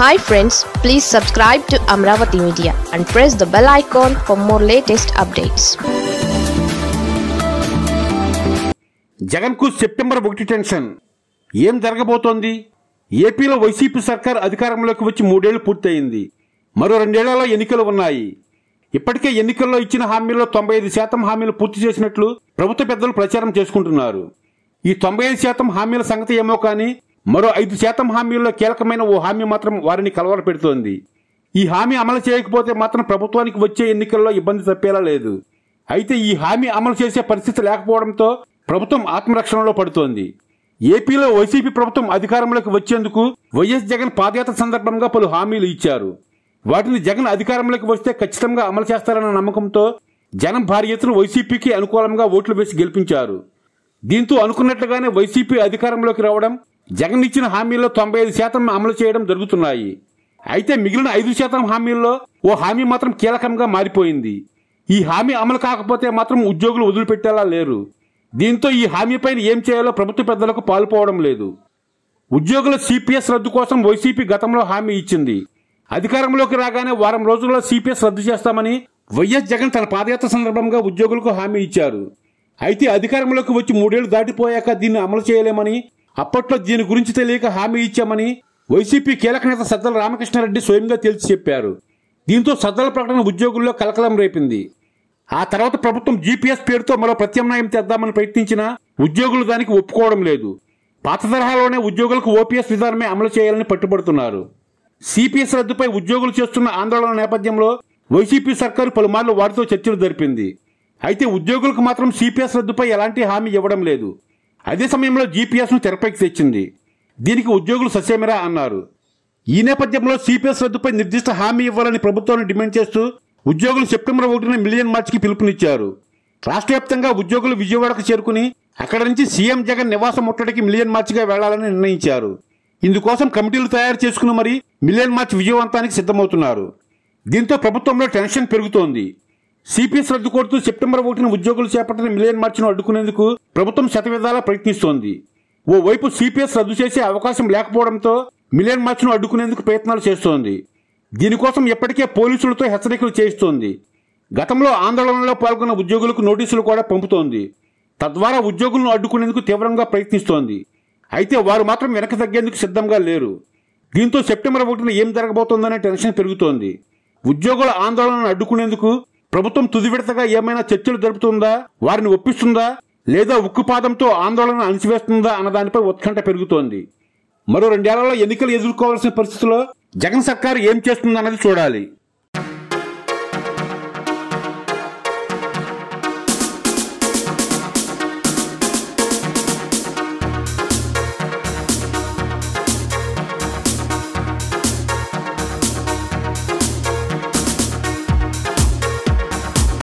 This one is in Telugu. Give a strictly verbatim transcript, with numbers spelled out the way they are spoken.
Hi friends, please subscribe to Amaravathi Media and press the bell icon for more latest updates. Jagan కు సెప్టెంబర్ ఒకటి టెన్షన్. ఏం జరగబోతోంది? ఏపీలో వైసీపీ సర్కార్ అధికారంలోకి వచ్చి మూడేళ్లు పూర్తయింది. మరో రెండేళ్లలో ఎన్నికలు ఉన్నాయి. ఇప్పటికే ఎన్నికల్లో ఇచ్చిన హామీల్లో తొంభై ఐదు శాతం హామీలు పూర్తి చేసినట్లు ప్రభుత్వ పెద్దలు ప్రచారం చేసుకుంటున్నారు. ఈ తొంభై ఐదు శాతం హామీల సంగతి ఏమో కానీ మరో ఐదు శాతం హామీల్లో కీలకమైన ఓ హామీ మాత్రం వారిని కలవరపెడుతోంది. ఈ హామీ అమలు చేయకపోతే మాత్రం ప్రభుత్వానికి వచ్చే ఎన్నికల్లో ఇబ్బంది తప్పేలా లేదు. అయితే ఈ హామీ అమలు చేసే పరిస్థితి లేకపోవడంతో ప్రభుత్వం ఆత్మరక్షణలో పడుతోంది. ఏపీలో వైసీపీ ప్రభుత్వం అధికారంలోకి వచ్చేందుకు వైఎస్ జగన్ పాదయాత్ర సందర్భంగా పలు హామీలు ఇచ్చారు. వాటిని జగన్ అధికారంలోకి వస్తే ఖచ్చితంగా అమలు చేస్తారన్న నమ్మకంతో జనం భారీ ఎత్తున వైసీపీకి అనుకూలంగా ఓట్లు వేసి గెలిపించారు. దీంతో అనుకున్నట్లుగానే వైసీపీ అధికారంలోకి రావడం, జగన్ ఇచ్చిన హామీల్లో తొంభై ఐదు శాతం అమలు చేయడం జరుగుతున్నాయి. అయితే మిగిలిన ఐదు శాతం హామీల్లో ఓ హామీ మాత్రం కీలకంగా మారిపోయింది. ఈ హామీ అమలు కాకపోతే మాత్రం ఉద్యోగులు వదిలిపెట్టేలా లేరు. దీంతో ఈ హామీపై ఏం చేయాలో ప్రభుత్వ పెద్దలకు పాలుపోవడం లేదు. ఉద్యోగుల సిపిఎస్ రద్దు కోసం వైసీపీ గతంలో హామీ ఇచ్చింది. అధికారంలోకి రాగానే వారం రోజుల్లో సిపిఎస్ రద్దు చేస్తామని వైఎస్ జగన్ తన పాదయాత్ర సందర్భంగా ఉద్యోగులకు హామీ ఇచ్చారు. అయితే అధికారంలోకి వచ్చి మూడేళ్లు దాటిపోయాక దీన్ని అమలు చేయలేమని, అప్పట్లో దీని గురించి తెలియక హామీ ఇచ్చామని వైసీపీ కీలక నేత సజ్జల రామకృష్ణ రెడ్డి స్వయంగా తేల్చి చెప్పారు. దీంతో సజ్జల ప్రకటన ఉద్యోగుల్లో కలకలం రేపింది. ఆ తర్వాత ప్రభుత్వం జీపీఎస్ పేరుతో మరో ప్రత్యామ్నాయం తెద్దామని ప్రయత్నించినా ఉద్యోగులు దానికి ఒప్పుకోవడం లేదు. పాత తరహాలోనే ఉద్యోగులకు ఓపీఎస్ విధానమే అమలు చేయాలని పట్టుబడుతున్నారు. సిపిఎస్ రద్దుపై ఉద్యోగులు చేస్తున్న ఆందోళన నేపథ్యంలో వైసీపీ సర్కారు పలుమార్లు వారితో చర్చలు జరిపింది. అయితే ఉద్యోగులకు మాత్రం సిపిఎస్ రద్దుపై ఎలాంటి హామీ ఇవ్వడం లేదు. అదే సమయంలో జీపీఎస్ను తెరపైకి తెచ్చింది. దీనికి ఉద్యోగులు ససేమిరా అన్నారు. ఈ నేపథ్యంలో సిపిఎస్ రద్దుపై నిర్దిష్ట హామీ ఇవ్వాలని ప్రభుత్వాన్ని డిమాండ్ చేస్తూ ఉద్యోగులు సెప్టెంబర్ ఒకటిన మిలియన్ మార్చ్కి పిలుపునిచ్చారు. రాష్ట్ర వ్యాప్తంగా ఉద్యోగులు విజయవాడకు చేరుకుని అక్కడి నుంచి సీఎం జగన్ నివాసం ముట్టడికి మిలియన్ మార్చ్గా వెళ్లాలని నిర్ణయించారు. ఇందుకోసం కమిటీలు తయారు చేసుకుని మరి మిలియన్ మార్చ్ విజయవంతానికి సిద్ధమవుతున్నారు. దీంతో ప్రభుత్వంలో టెన్షన్ పెరుగుతోంది. సిపిఎస్ రద్దు కోరుతూ సెప్టెంబర్ ఒకటిన ఉద్యోగులు చేపట్టిన మిలియన్ మార్చ్ను అడ్డుకునేందుకు ప్రభుత్వం శతవిధాలా ప్రయత్నిస్తోంది. ఓవైపు సిపిఎస్ రద్దు చేసే అవకాశం లేకపోవడంతో మిలియన్ మార్చ్ను అడ్డుకునేందుకు ప్రయత్నాలు చేస్తోంది. దీనికోసం ఇప్పటికే పోలీసులతో హెచ్చరికలు చేయిస్తోంది. గతంలో ఆందోళనలో పాల్గొన్న ఉద్యోగులకు నోటీసులు కూడా పంపుతోంది. తద్వారా ఉద్యోగులను అడ్డుకునేందుకు తీవ్రంగా ప్రయత్నిస్తోంది. అయితే వారు మాత్రం వెనక్కి తగ్గేందుకు సిద్ధంగా లేరు. దీంతో సెప్టెంబర్ ఒకటిన ఏం జరగబోతోందనే టెన్షన్ పెరుగుతోంది. ఉద్యోగుల ఆందోళనను అడ్డుకునేందుకు ప్రభుత్వం తుది విడతగా ఏమైనా చర్చలు జరుపుతుందా, వారిని ఒప్పిస్తుందా, లేదా ఉక్కుపాదంతో ఆందోళన అణిచివేస్తుందా అన్న దానిపై ఉత్కంఠ పెరుగుతోంది. మరో రెండేళ్లలో ఎన్నికలు ఎదుర్కోవాల్సిన పరిస్థితిలో జగన్ సర్కారు ఏం చేస్తుందన్నది చూడాలి.